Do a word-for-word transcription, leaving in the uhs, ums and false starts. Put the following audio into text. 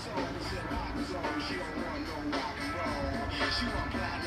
She don't want no rock and roll. She want black.